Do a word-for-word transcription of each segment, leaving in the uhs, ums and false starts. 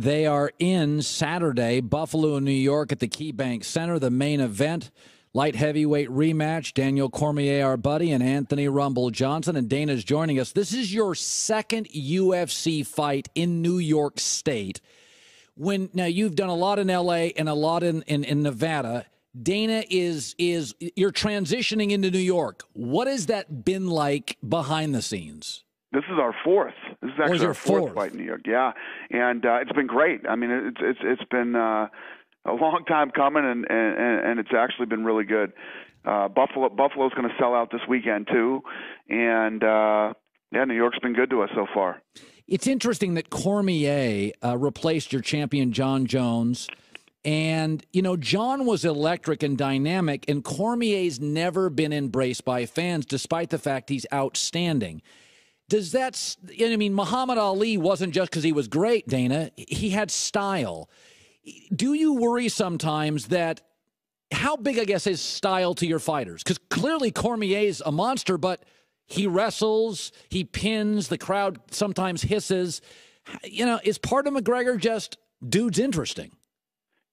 They are in Saturday, Buffalo, New York at the Key Bank Center, the main event. Light heavyweight rematch, Daniel Cormier, our buddy, and Anthony Rumble Johnson. And Dana's joining us. This is your second U F C fight in New York State. When now you've done a lot in L A and a lot in, in, in Nevada. Dana, is is you're transitioning into New York. What has that been like behind the scenes? This is our fourth. This is actually is our fourth, fourth fight in New York. Yeah, and uh, it's been great. I mean, it's it's it's been uh, a long time coming, and, and and it's actually been really good. Uh, Buffalo Buffalo's going to sell out this weekend too, and uh, yeah, New York's been good to us so far. It's interesting that Cormier uh, replaced your champion John Jones. And, you know, John was electric and dynamic, and Cormier's never been embraced by fans, despite the fact he's outstanding. Does that, I mean, Muhammad Ali wasn't just because he was great, Dana. He had style. Do you worry sometimes that, how big, I guess, is style to your fighters? Because clearly Cormier's a monster, but he wrestles, he pins, the crowd sometimes hisses. You know, is part of McGregor just dude's interesting?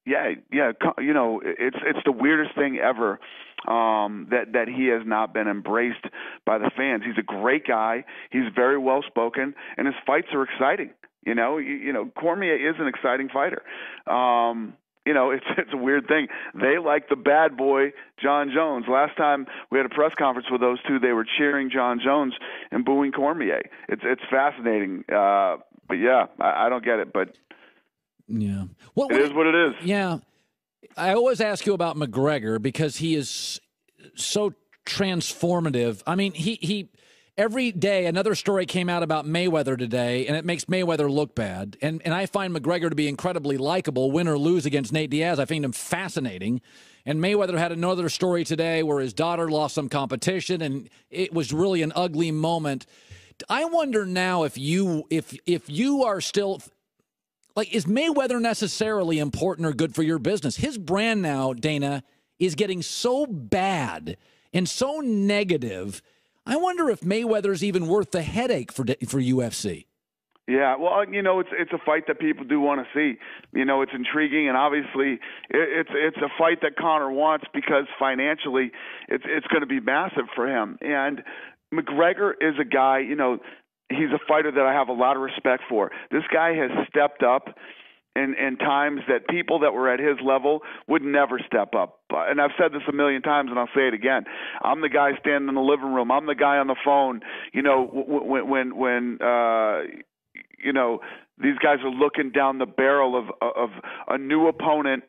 Yeah, yeah, you know, it's it's the weirdest thing ever um, that that he has not been embraced by the fans. He's a great guy. He's very well spoken, and his fights are exciting. You know, you, you know, Cormier is an exciting fighter. Um, you know, it's it's a weird thing. They like the bad boy John Jones. Last time we had a press conference with those two, they were cheering John Jones and booing Cormier. It's it's fascinating, uh, but yeah, I, I don't get it, but. Yeah. What, what, it is what it is. Yeah. I always ask you about McGregor because he is so transformative. I mean, he, he every day another story came out about Mayweather today, and it makes Mayweather look bad. And, and I find McGregor to be incredibly likable, win or lose against Nate Diaz. I find him fascinating. And Mayweather had another story today where his daughter lost some competition, and it was really an ugly moment. I wonder now if you if if you are still – like, is Mayweather necessarily important or good for your business? His brand now, Dana, is getting so bad and so negative. I wonder if Mayweather's even worth the headache for for U F C. Yeah, well, you know, it's it's a fight that people do want to see. You know, it's intriguing, and obviously, it, it's it's a fight that Conor wants because financially, it's it's going to be massive for him. And McGregor is a guy, you know. He's a fighter that I have a lot of respect for. This guy has stepped up in, in times that people that were at his level would never step up. And I've said this a million times, and I'll say it again. I'm the guy standing in the living room. I'm the guy on the phone. You know, when when when uh, you know these guys are looking down the barrel of of a new opponent.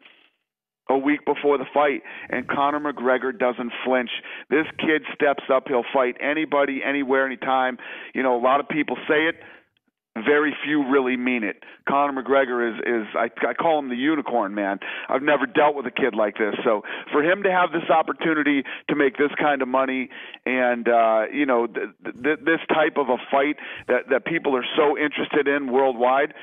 A week before the fight, and Conor McGregor doesn't flinch. This kid steps up. He'll fight anybody, anywhere, anytime. You know, a lot of people say it. Very few really mean it. Conor McGregor is, is I, I call him the unicorn, man. I've never dealt with a kid like this. So for him to have this opportunity to make this kind of money and, uh, you know, th th this type of a fight that, that people are so interested in worldwide,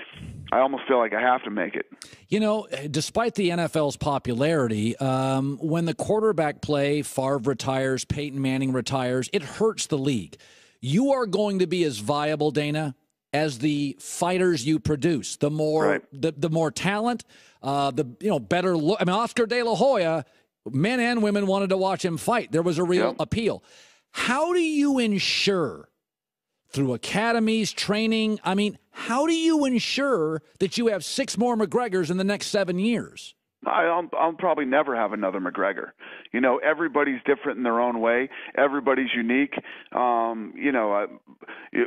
I almost feel like I have to make it. You know, despite the N F L's popularity, um, when the quarterback play, Favre retires, Peyton Manning retires, it hurts the league. You are going to be as viable, Dana, as the fighters you produce. The more right. the, the more talent, uh, the you know better look. I mean, Oscar De La Hoya, men and women wanted to watch him fight. There was a real yep. appeal. How do you ensure, through academies, training, I mean, how do you ensure that you have six more McGregors in the next seven years? I'll, I'll probably never have another McGregor. You know, everybody's different in their own way. Everybody's unique. Um, you know, I,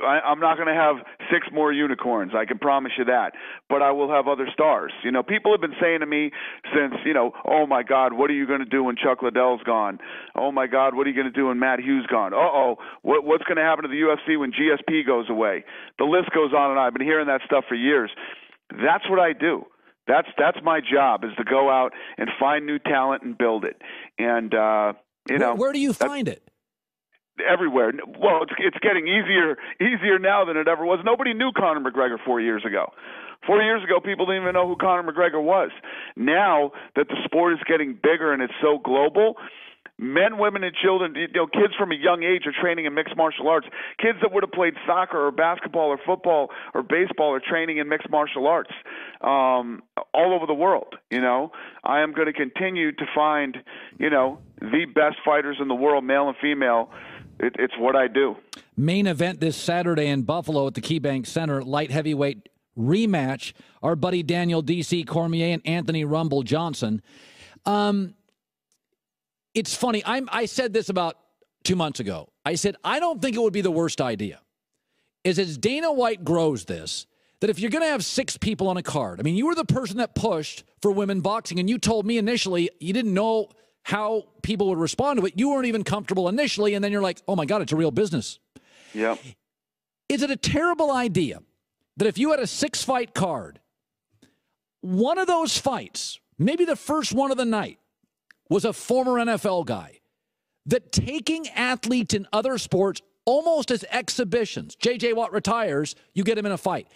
I, I'm not going to have six more unicorns. I can promise you that. But I will have other stars. You know, people have been saying to me since, you know, oh, my God, what are you going to do when Chuck Liddell's gone? Oh, my God, what are you going to do when Matt Hughes gone? Uh-oh, what, what's going to happen to the U F C when G S P goes away? The list goes on and on. I've been hearing that stuff for years. That's what I do. That's that's my job, is to go out and find new talent and build it. And uh, you know, where, where do you find it? Everywhere. Well, it's it's getting easier easier now than it ever was. Nobody knew Conor McGregor four years ago. Four years ago, people didn't even know who Conor McGregor was. Now that the sport is getting bigger and it's so global. Men, women, and children, you know, kids from a young age are training in mixed martial arts. Kids that would have played soccer or basketball or football or baseball are training in mixed martial arts. um, all over the world. You know, I am going to continue to find, you know, the best fighters in the world, male and female. It, it's what I do. Main event this Saturday in Buffalo at the Key Bank Center, light heavyweight rematch. Our buddy Daniel D C Cormier and Anthony Rumble Johnson. Um, it's funny. I'm, I said this about two months ago. I said, I don't think it would be the worst idea. Is as Dana White grows this, that if you're going to have six people on a card, I mean, you were the person that pushed for women boxing, and you told me initially you didn't know how people would respond to it. You weren't even comfortable initially, and then you're like, oh, my God, it's a real business. Yeah. Is it a terrible idea that if you had a six-fight card, one of those fights, maybe the first one of the night, was a former N F L guy, that taking athletes in other sports almost as exhibitions, J J. Watt retires, you get him in a fight,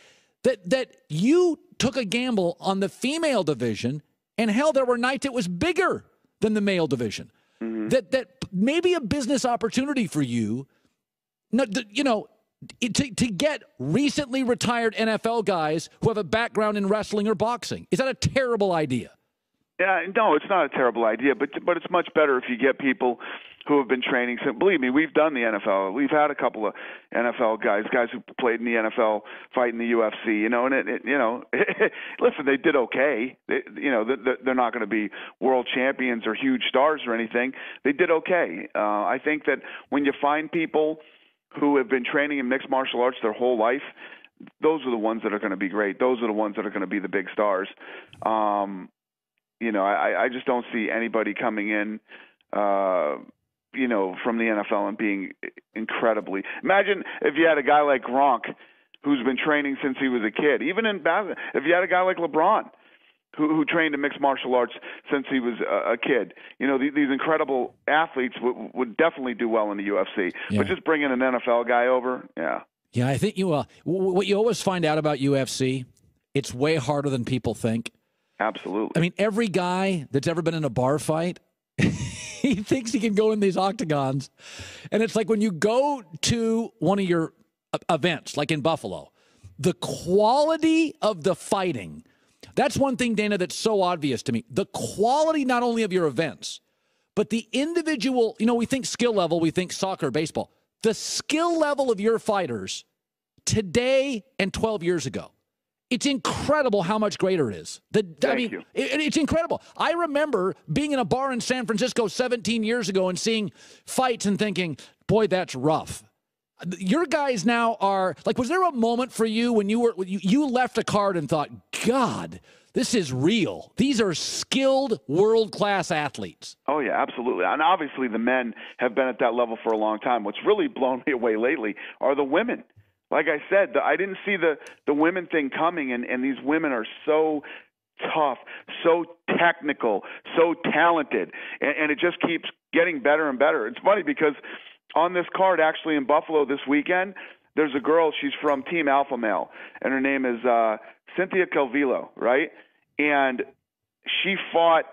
that, that you took a gamble on the female division, and hell, there were nights it was bigger than the male division. Mm-hmm. That that maybe a business opportunity for you, no, the, you know, to, to get recently retired N F L guys who have a background in wrestling or boxing. Is that a terrible idea? Yeah, no, it's not a terrible idea, but but it's much better if you get people who have been training. So believe me, we've done the N F L. We've had a couple of N F L guys, guys who played in the N F L, fight in the U F C. You know, and it, it, you know, listen, they did okay. They, you know, they're, they're not going to be world champions or huge stars or anything. They did okay. Uh, I think that when you find people who have been training in mixed martial arts their whole life, those are the ones that are going to be great. Those are the ones that are going to be the big stars. Um, you know, I, I just don't see anybody coming in. Uh, you know, from the N F L and being incredibly. Imagine if you had a guy like Gronk who's been training since he was a kid, even in basketball. If you had a guy like LeBron who, who trained in mixed martial arts since he was a, a kid, you know, th these incredible athletes would definitely do well in the U F C. Yeah. But just bringing an N F L guy over, yeah. Yeah, I think you, uh, w what you always find out about U F C, it's way harder than people think. Absolutely. I mean, every guy that's ever been in a bar fight, he thinks he can go in these octagons. And it's like when you go to one of your events, like in Buffalo, the quality of the fighting, that's one thing, Dana, that's so obvious to me. The quality not only of your events, but the individual, you know, we think skill level, we think soccer, baseball. The skill level of your fighters today and twelve years ago, it's incredible how much greater it is. The, I mean, it, it's incredible. I remember being in a bar in San Francisco seventeen years ago and seeing fights and thinking, boy, that's rough. Your guys now are, like, was there a moment for you when you were, you, you left a card and thought, God, this is real. These are skilled, world-class athletes. Oh, yeah, absolutely. And obviously the men have been at that level for a long time. What's really blown me away lately are the women. Like I said, the, I didn't see the, the women thing coming, and, and these women are so tough, so technical, so talented, and, and it just keeps getting better and better. It's funny because on this card, actually in Buffalo this weekend, there's a girl, she's from Team Alpha Male, and her name is uh, Cynthia Calvillo, right? And she fought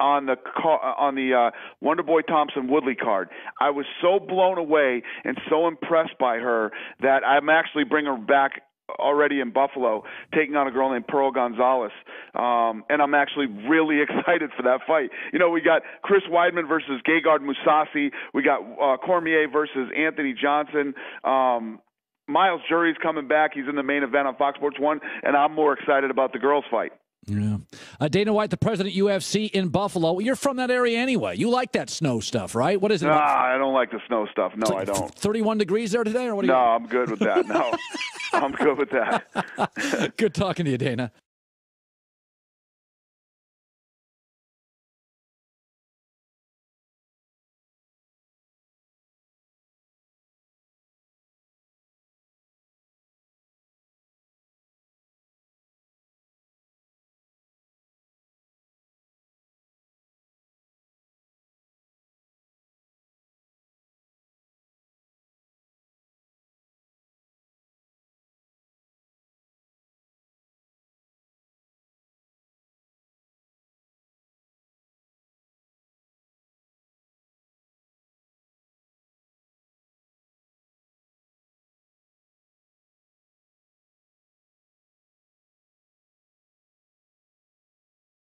on the on the uh, Wonder Boy Thompson Woodley card. I was so blown away and so impressed by her that I'm actually bringing her back already in Buffalo, taking on a girl named Pearl Gonzalez. Um, and I'm actually really excited for that fight. You know, we got Chris Weidman versus Gegard Mousasi. We got uh, Cormier versus Anthony Johnson. Um, Miles Jury's coming back. He's in the main event on Fox Sports one, and I'm more excited about the girls' fight. Yeah. Uh, Dana White, the president of U F C in Buffalo. You're from that area anyway. You like that snow stuff, right? What is it? Nah, I don't like the snow stuff. No, like I don't. thirty-one degrees there today? Or what? Are you no, doing? I'm good with that. No, I'm good with that. Good talking to you, Dana.